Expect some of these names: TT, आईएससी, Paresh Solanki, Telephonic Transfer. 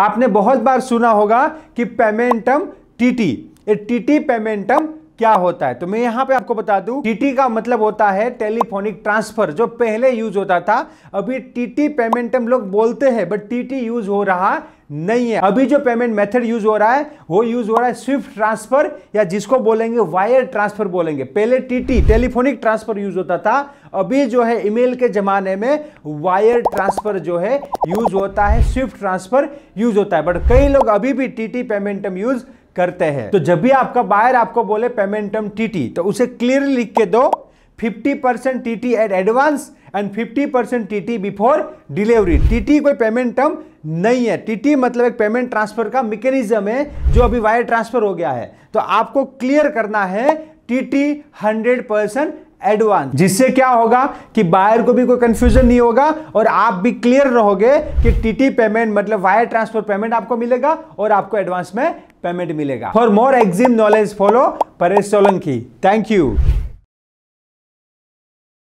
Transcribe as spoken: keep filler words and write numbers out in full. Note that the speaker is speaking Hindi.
आपने बहुत बार सुना होगा कि पेमेंटम टीटी, ये टीटी पेमेंटम क्या होता है। तो मैं यहाँ पे आपको बता दूं, टीटी का मतलब होता है टेलीफोनिक ट्रांसफर, जो पहले यूज होता था। अभी टीटी पेमेंटम लोग बोलते हैं, बट टीटी यूज हो रहा नहीं है। अभी जो पेमेंट मेथड यूज हो रहा है वो यूज हो रहा है स्विफ्ट ट्रांसफर, या जिसको बोलेंगे वायर ट्रांसफर बोलेंगे। पहले टीटी टेलीफोनिक ट्रांसफर यूज होता था, अभी जो है ईमेल के जमाने में वायर ट्रांसफर जो है यूज होता है, स्विफ्ट ट्रांसफर यूज होता है। बट कई लोग अभी भी टीटी पेमेंटम यूज करते हैं। तो जब भी आपका बायर आपको बोले पेमेंटम टीटी, तो उसे क्लियर लिख के दो, fifty percent TT at advance and fifty percent TT before delivery. TT कोई पेमेंट टर्म नहीं है, टीटी मतलब एक पेमेंट ट्रांसफर का मैकेनिज्म है जो अभी वायर ट्रांसफर हो गया है। तो आपको क्लियर करना है टीटी हंड्रेड परसेंट एडवांस, जिससे क्या होगा कि बायर को भी कोई कंफ्यूजन नहीं होगा और आप भी क्लियर रहोगे कि टीटी पेमेंट मतलब वायर ट्रांसफर पेमेंट आपको मिलेगा और आपको एडवांस में पेमेंट मिलेगा। For more exam knowledge follow Paresh Solanki. Thank you.